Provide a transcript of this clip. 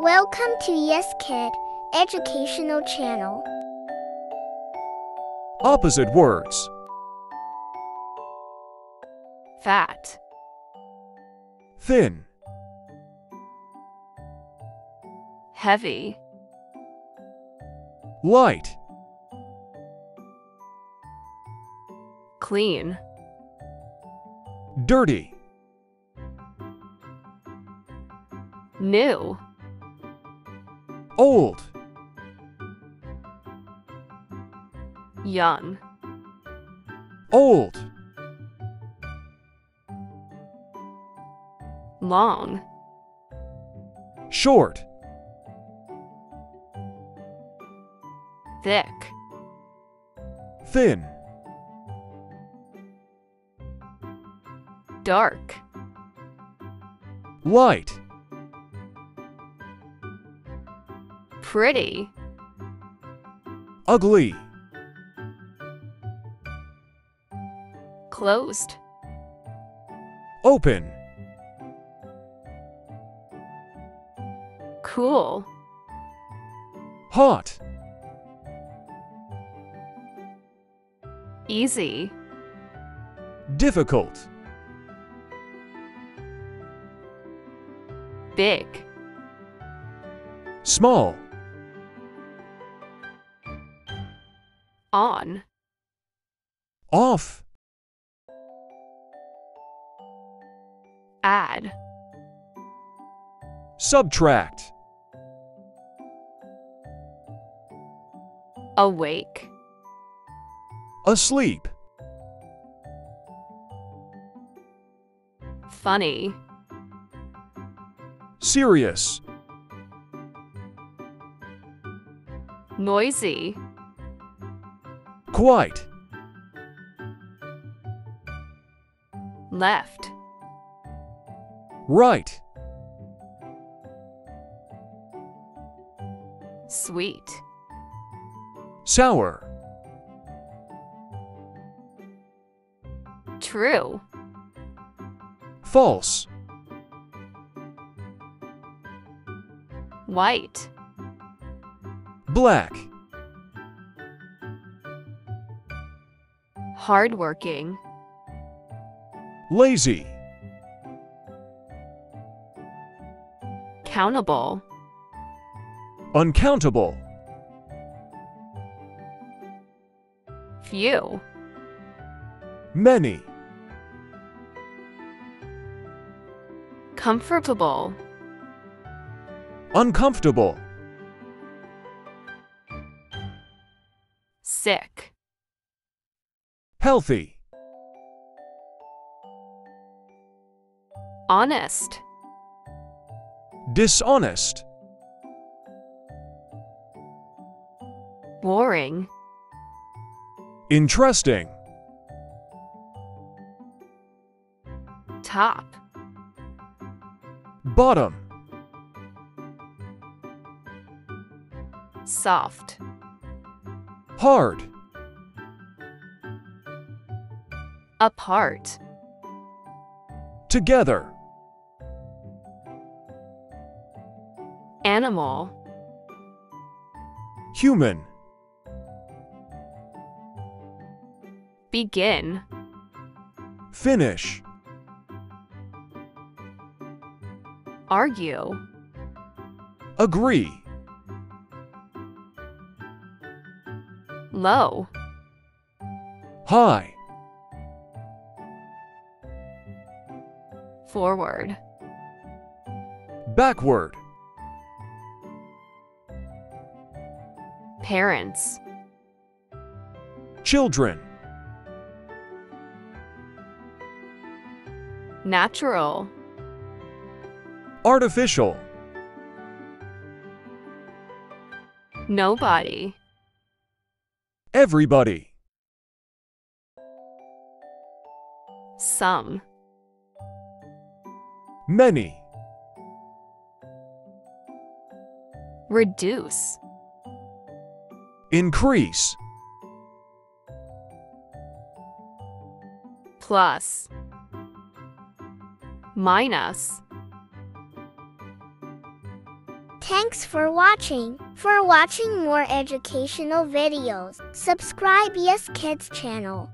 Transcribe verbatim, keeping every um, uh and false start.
Welcome to Yes! Kid, educational channel. Opposite words. Fat. Thin. Heavy. Light. Clean. Dirty. New. Old. Young. Old. Long. Short. Thick. Thin. Dark. Light. Pretty. Ugly. Closed. Open. Cool. Hot. Easy. Difficult. Big. Small. On. Off. Add. Subtract. Awake. Asleep. Funny. Serious. Noisy. Quite. Left. Right. Sweet. Sour. True. False. White. Black. Hardworking. Lazy. Countable. Uncountable. Few. Many. Comfortable. Uncomfortable. Sick. Healthy. Honest. Dishonest. Boring. Interesting. Top. Bottom. Soft. Hard. Apart. Together. Animal. Human. Begin. Finish. Argue. Agree. Low. High. Forward. Backward. Parents. Children. Natural. Artificial. Nobody. Everybody. Some. Many. Reduce. Increase. Plus. Minus. Thanks for watching. For watching more educational videos, subscribe Yes Kids channel.